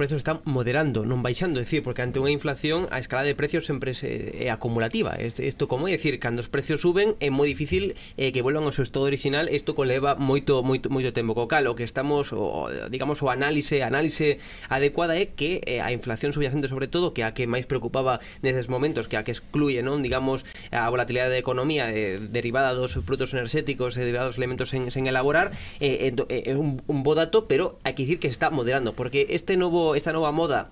prezos están moderando, non baixando, é dicir, porque ante unha inflación a escala de precios sempre é acumulativa. Isto como é dicir, cando os precios suben é moi difícil que volvan ao seu estado original, isto coleva moito tempo, co cal o que estamos, digamos, o análise adecuada é que a inflación subyacente, sobre todo, que a que máis preocupaba neses momentos, que a que excluye, non, digamos, a volatilidade da economía derivada dos produtos enerxéticos e derivados elementos sen elaborar, é un bo dato, pero hai que dicir que se está moderando, porque esta nova moda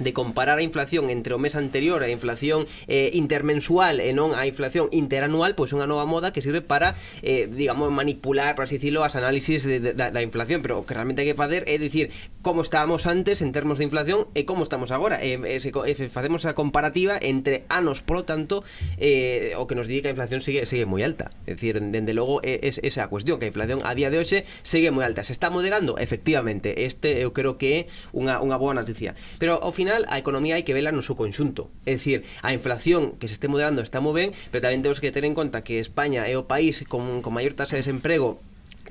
de comparar a inflación entre o mes anterior a inflación intermensual e non a inflación interanual, pois é unha nova moda que sirve para, digamos, manipular, por así dicirlo, as análisis da inflación, pero o que realmente hai que facer é dicir como estábamos antes en termos de inflación e como estamos agora, se facemos a comparativa entre anos, polo tanto o que nos di que a inflación sigue moi alta, é dicir, dende logo é esa a cuestión, que a inflación a día de hoxe sigue moi alta, se está moderando, efectivamente, eu creo que é unha boa noticia, pero ao final a economía hai que vela no seu conxunto, é dicir, a inflación que se este moderando está moi ben, pero tamén temos que ter en conta que España é o país con maior tasa de desemprego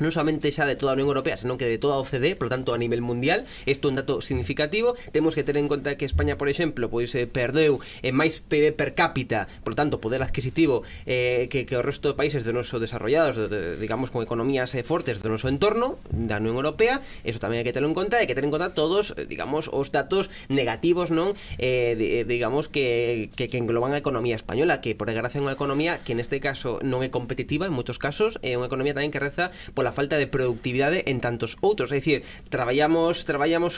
non somente xa de toda a Unión Europea, senón que de toda a OCDE, por tanto a nivel mundial, isto é un dato significativo. Temos que ter en conta que España, por exemplo, pois perdeu máis PIB per cápita, por tanto poder adquisitivo que o resto de países do noso desarrollados, digamos, con economías fortes do noso entorno, da Unión Europea. Eso tamén hai que terlo en conta, hai que ter en conta todos, digamos, os datos negativos, non, digamos, que engloban a economía española, que por desgracia é unha economía que neste caso non é competitiva en moitos casos, é unha economía tamén que reza pola falta de productividade en tantos outros, é dicir, traballamos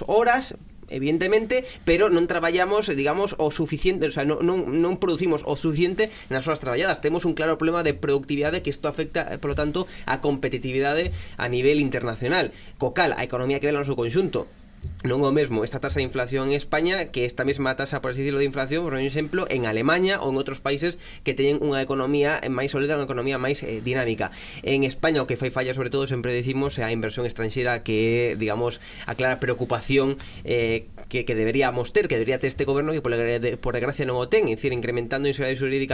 horas, evidentemente, pero non traballamos, digamos, o suficiente, o sea, non producimos o suficiente nas horas traballadas. Temos un claro problema de productividade, que isto afecta, polo tanto, a competitividade a nivel internacional. Co cal, a economía que vela no seu conxunto. Non é o mesmo esta tasa de inflación en España que esta mesma tasa, por así decirlo, de inflación, por exemplo, en Alemania ou en outros países que teñen unha economía máis sólida, unha economía máis dinámica. En España o que fai falla, sobre todo, sempre decimos, a inversión estranxeira, que, digamos, a clara preocupación que deberíamos ter, que debería ter este goberno, que por desgracia non o ten, é dicir, incrementando inseguridade jurídica